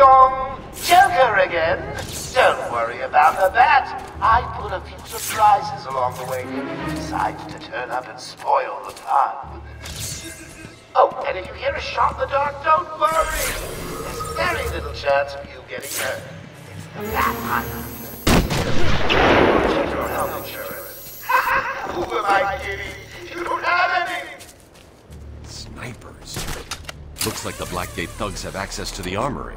Ding-dong! Joker again? Don't worry about the bat. I put a few surprises along the way if you decide to turn up and spoil the fun. Oh, and if you hear a shot in the dark, don't worry. There's very little chance of you getting hurt. It's the bat hunter. Check your health insurance. Who am I kidding? You don't have any! Snipers. Looks like the Blackgate thugs have access to the armory.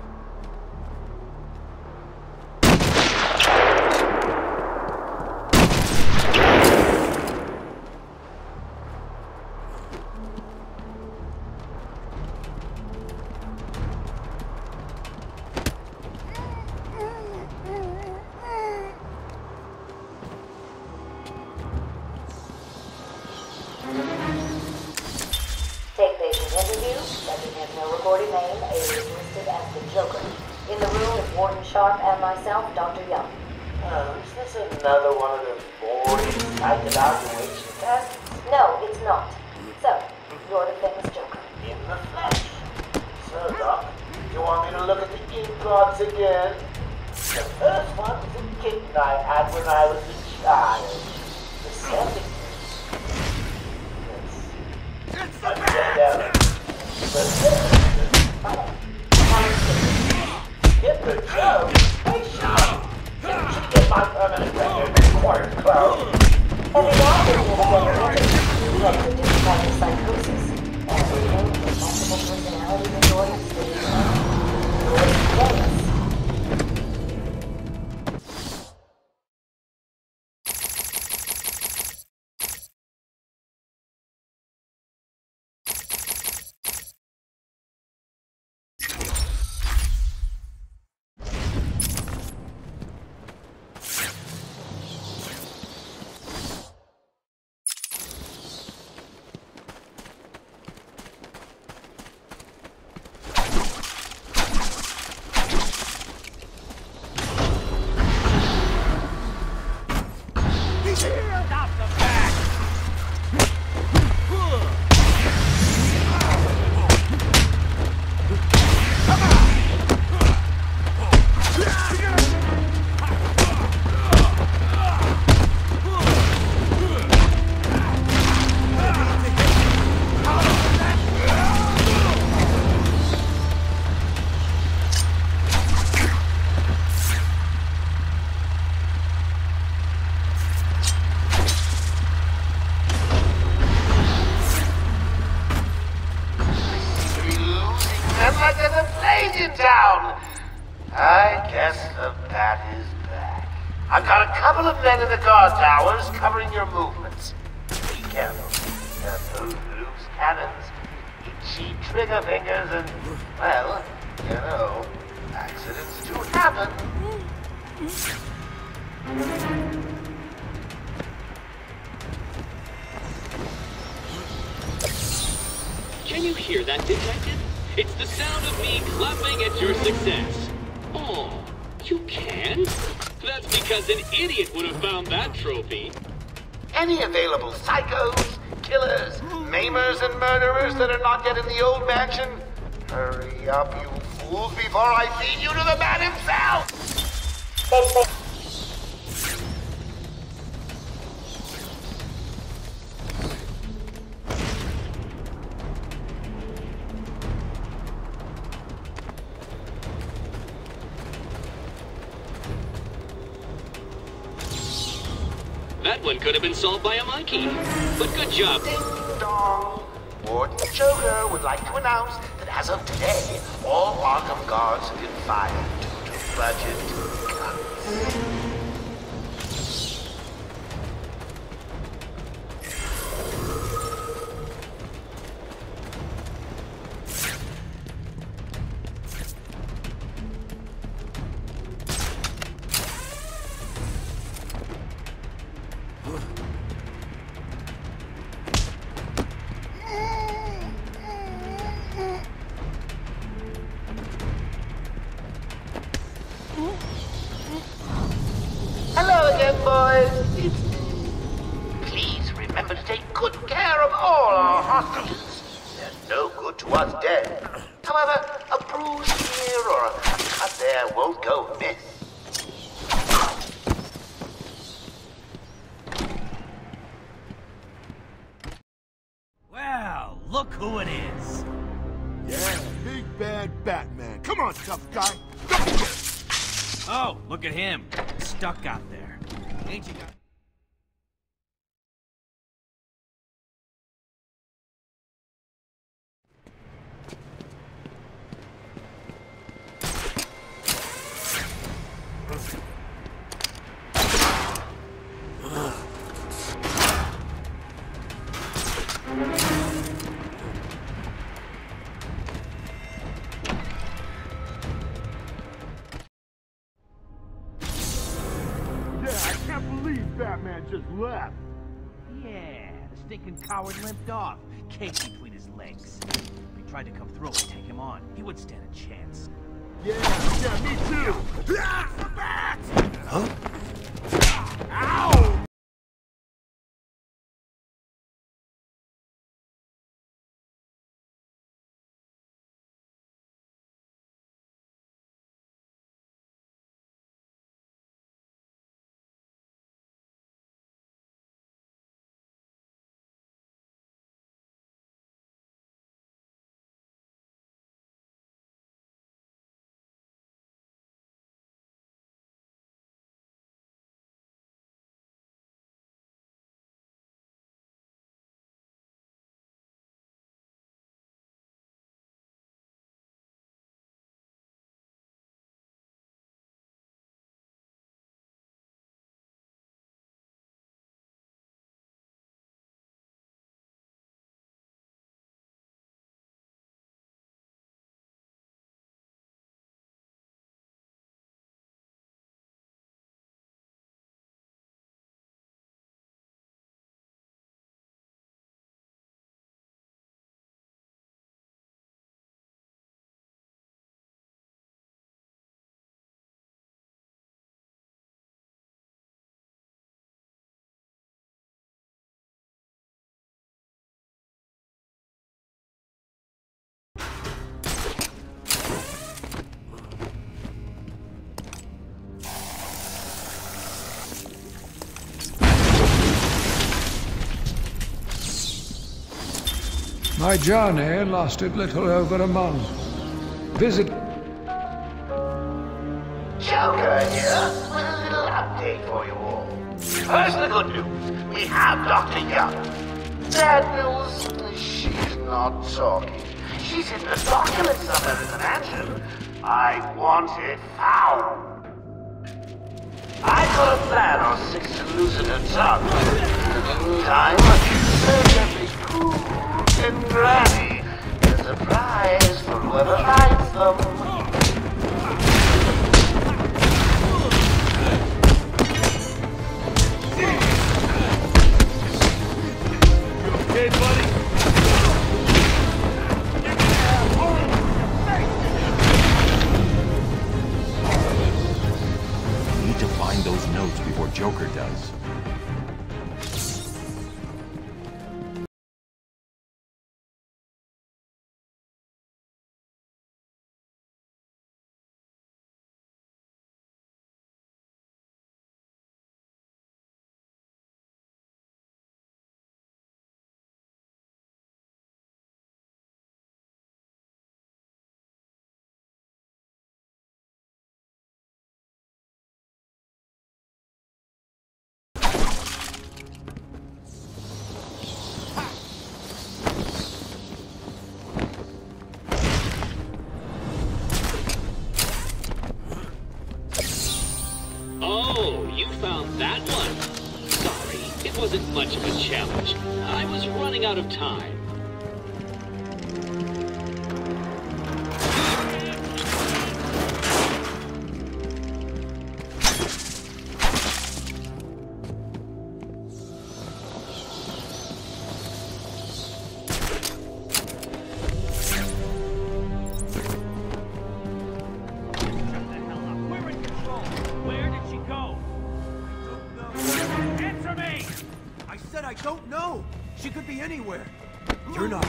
Could have been solved by a monkey, but good job. Ding dong! Warden Joker would like to announce that as of today, all Arkham guards have been fired due to budget cuts. However, a bruise here or a cut there won't go miss. Well, look who it is. Yeah, big bad Batman. Come on, tough guy. Oh, look at him. Stuck out there. Ain't you got... left. Yeah, the stinking coward limped off, cake between his legs. If he tried to come through and take him on, he wouldn't stand a chance. Yeah, me too. The bat! Huh? Ow! My journey lasted little over a month. Visit... Joker here, with a little update for you all. First, the good news. We have Dr. Young. Bad news, she's not talking. She's in the document somewhere in the mansion. I want it found. I got a plan on six elucidative targets. In the meantime, search every cool and granny is a prize for whoever finds them. You okay, buddy? Give me that horse! We need to find those notes before Joker does. Much of a challenge. I was running out of time. Anywhere. You're not.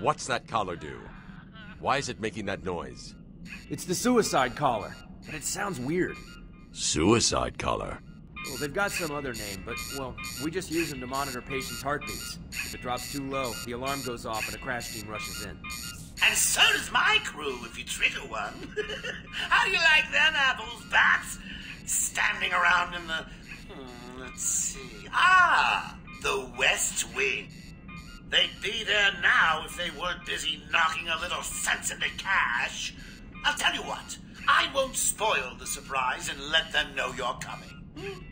What's that collar do? Why is it making that noise? It's the suicide collar, but it sounds weird. Suicide collar? Well, they've got some other name, but, well, we just use them to monitor patients' heartbeats. If it drops too low, the alarm goes off and a crash team rushes in. And so does my crew, if you trigger one. How do you like them apples, bats? Standing around in the... let's see... Ah! The West Wing. They'd be there now if they weren't busy knocking a little sense into cash. I'll tell you what, I won't spoil the surprise and let them know you're coming. Hmm?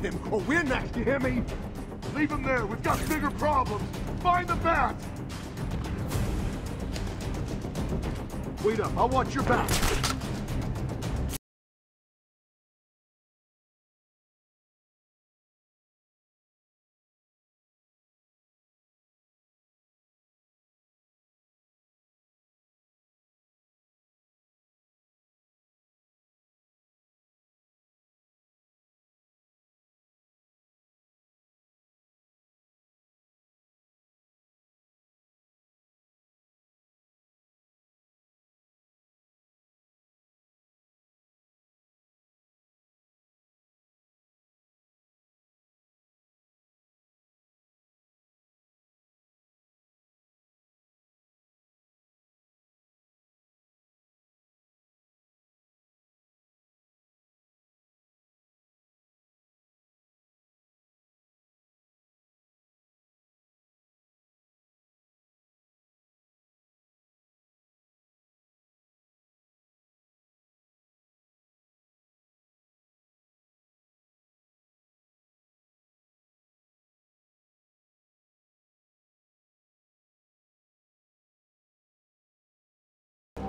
Them or we're next, you hear me? Leave them there, we've got bigger problems. Find the bat! Wait up, I'll watch your back.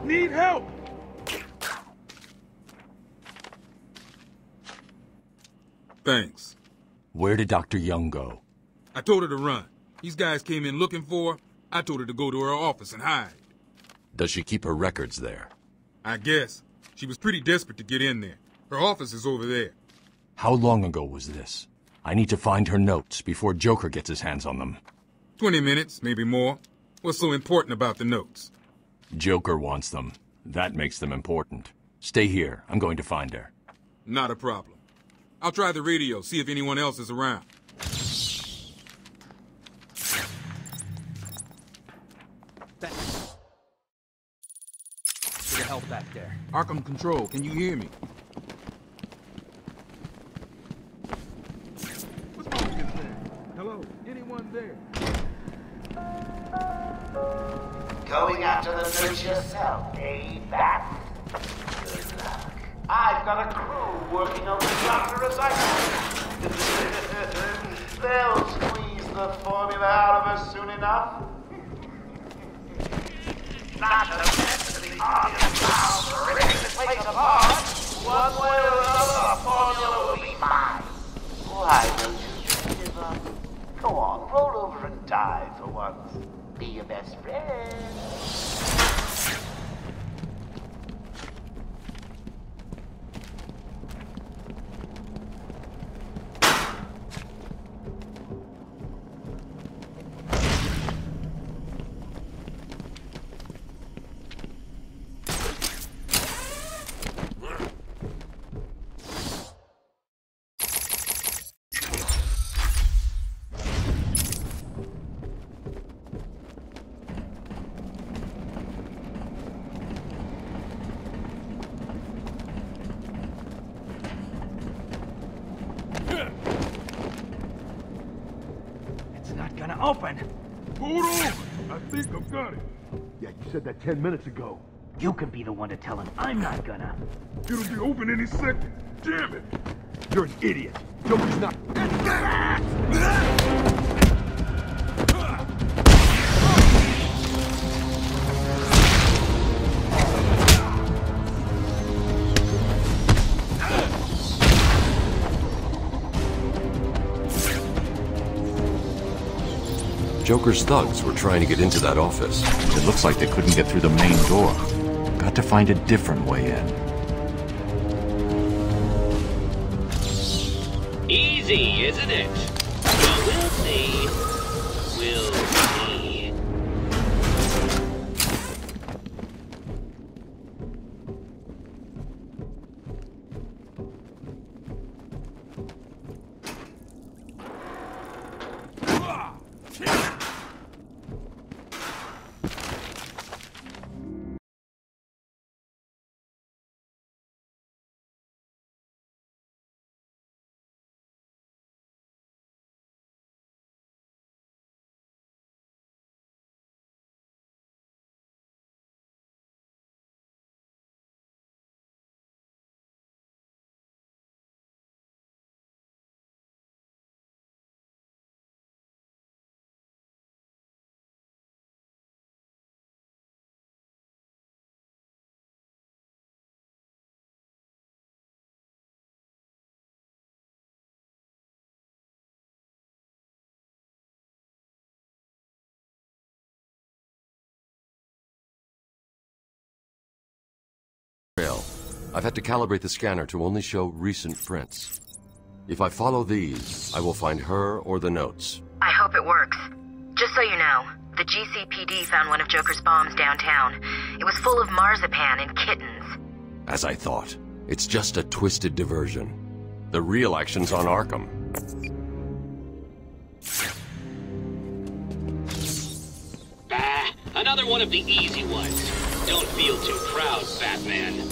Need help! Thanks. Where did Dr. Young go? I told her to run. These guys came in looking for her. I told her to go to her office and hide. Does she keep her records there? I guess. She was pretty desperate to get in there. Her office is over there. How long ago was this? I need to find her notes before Joker gets his hands on them. 20 minutes, maybe more. What's so important about the notes? Joker wants them. That makes them important. Stay here. I'm going to find her. Not a problem. I'll try the radio, see if anyone else is around. there. Arkham Control, can you hear me? What's wrong with there? Hello, anyone there? Going after the search yourself, eh, Bat? Good luck. I've got a crew working on the Joker as I can. They'll squeeze the formula out of us soon enough. Not a mess to the Arkham, ripping the place apart. One way or another, the formula will be mine. Why don't you give up? Go on, roll over and die for once. Be your best friend. Open! Hold on! I think I've got it. Yeah, you said that 10 minutes ago. You can be the one to tell him I'm not gonna. It'll be open any second. Damn it! You're an idiot. Joker's not... Joker's thugs were trying to get into that office. It looks like they couldn't get through the main door. Got to find a different way in. Easy, isn't it? Well, we'll see. We'll see. I've had to calibrate the scanner to only show recent prints. If I follow these, I will find her or the notes. I hope it works. Just so you know, the GCPD found one of Joker's bombs downtown. It was full of marzipan and kittens. As I thought, it's just a twisted diversion. The real action's on Arkham. Ah, another one of the easy ones. Don't feel too proud, Batman.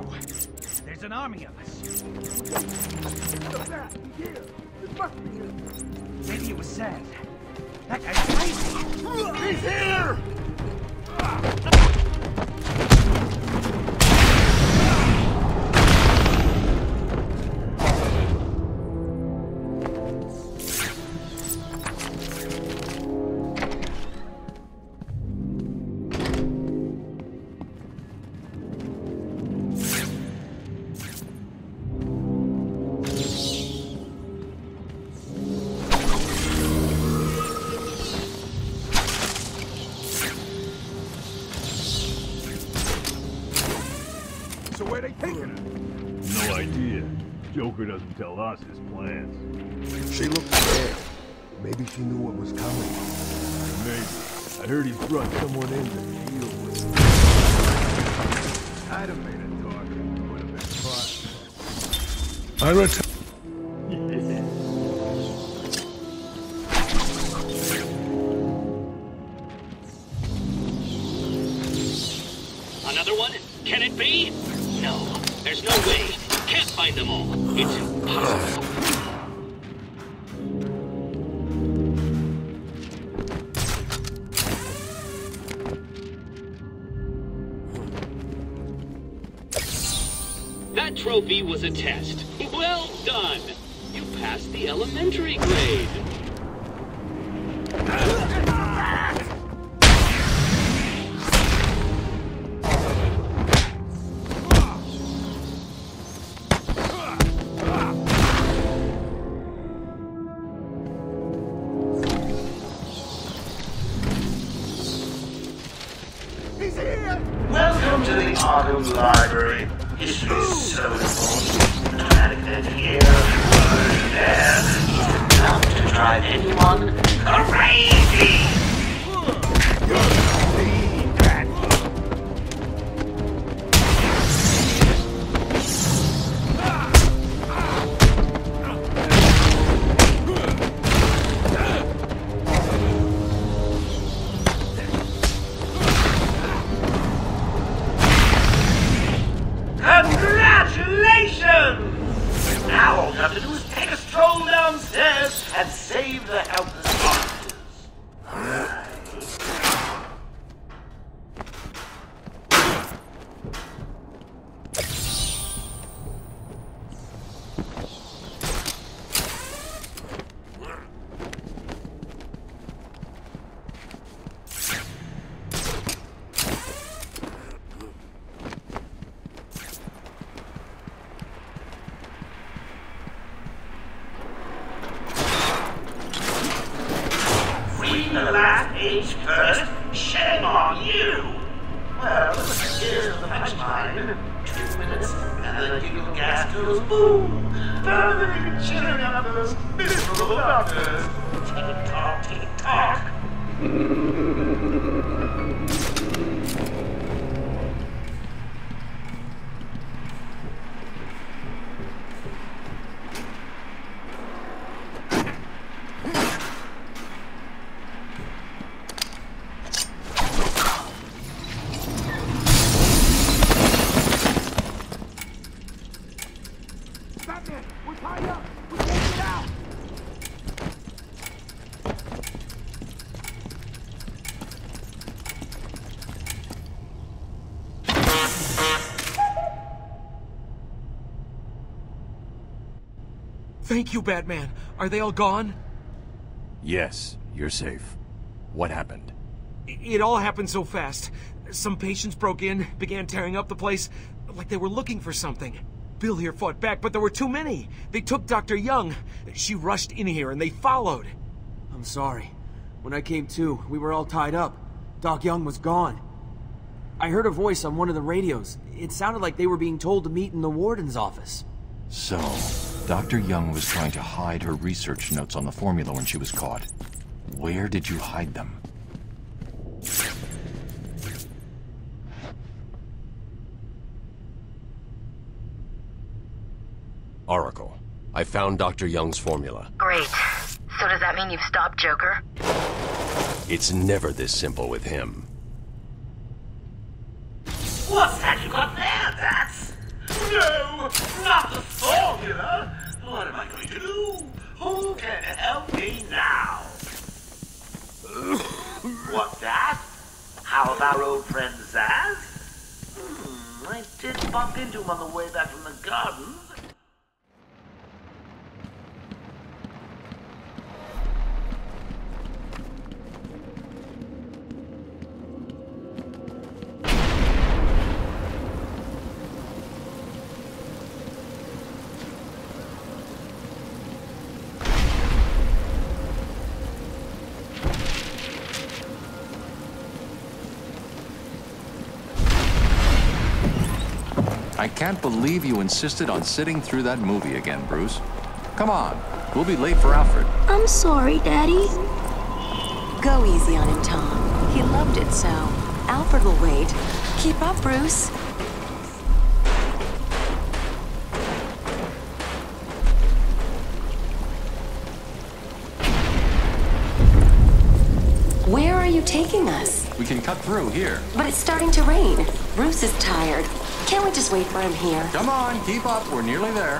go. There's an army of us. Maybe it was sad. That guy's crazy. He's here! No idea. Joker doesn't tell us his plans. She looked scared. Maybe she knew what was coming. Maybe. I heard he brought someone in to deal with him. I'd have made it talk. It would have been fun. I return. Another one? Can it be? No. There's no way. You can't find them all. It's impossible. That trophy was a test. Well done. You passed the elementary grade. Welcome to the Arkham Library. History is so important. Dramatic death here, word there. It's enough to drive anyone crazy! First, shame on you! Well, here's the punchline. 2 minutes, and the giggle gas goes boom! Burning and cheering up those miserable doctors! Tick-tock, tick-tock! Thank you, Batman. Are they all gone? Yes, you're safe. What happened? It all happened so fast. Some patients broke in, began tearing up the place, like they were looking for something. Bill here fought back, but there were too many. They took Dr. Young. She rushed in here, and they followed. I'm sorry. When I came to, we were all tied up. Doc Young was gone. I heard a voice on one of the radios. It sounded like they were being told to meet in the warden's office. So... Dr. Young was trying to hide her research notes on the formula when she was caught. Where did you hide them? Oracle, I found Dr. Young's formula. Great. So does that mean you've stopped Joker? It's never this simple with him. What's that you got there, Bats? Killer? What am I going to do? Who can help me now? What's that? How about our old friend Zaz? I did bump into him on the way back from the garden. I can't believe you insisted on sitting through that movie again, Bruce. Come on, we'll be late for Alfred. I'm sorry, Daddy. Go easy on him, Tom. He loved it so. Alfred will wait. Keep up, Bruce. Where are you taking us? We can cut through here. But it's starting to rain. Bruce is tired. Can't we just wait for him here? Come on, keep up. We're nearly there.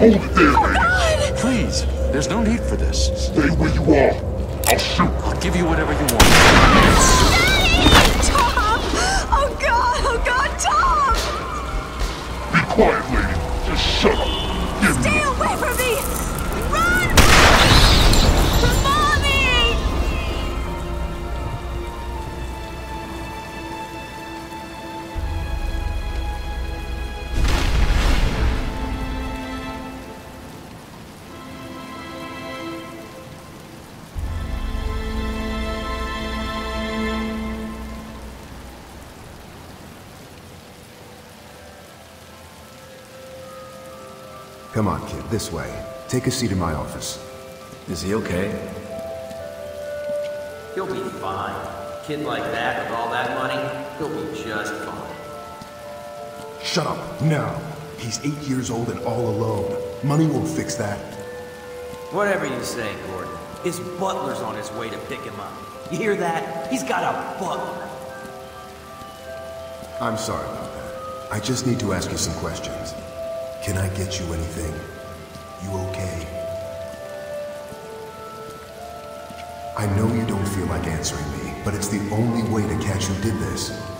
Oh, God! Please, there's no need for this. Stay where you are. I'll shoot. I'll give you whatever you want. Daddy! Tom! Oh, God, Tom! Be quiet, lady. Just shut up. Stay away from me! Run! To Mommy! Come on, kid, this way. Take a seat in my office. Is he okay? He'll be fine. Kid like that with all that money, he'll be just fine. Shut up, now. He's 8 years old and all alone. Money won't fix that. Whatever you say, Gordon. His butler's on his way to pick him up. You hear that? He's got a butler. I'm sorry about that. I just need to ask you some questions. Can I get you anything? You okay? I know you don't feel like answering me, but it's the only way to catch who did this.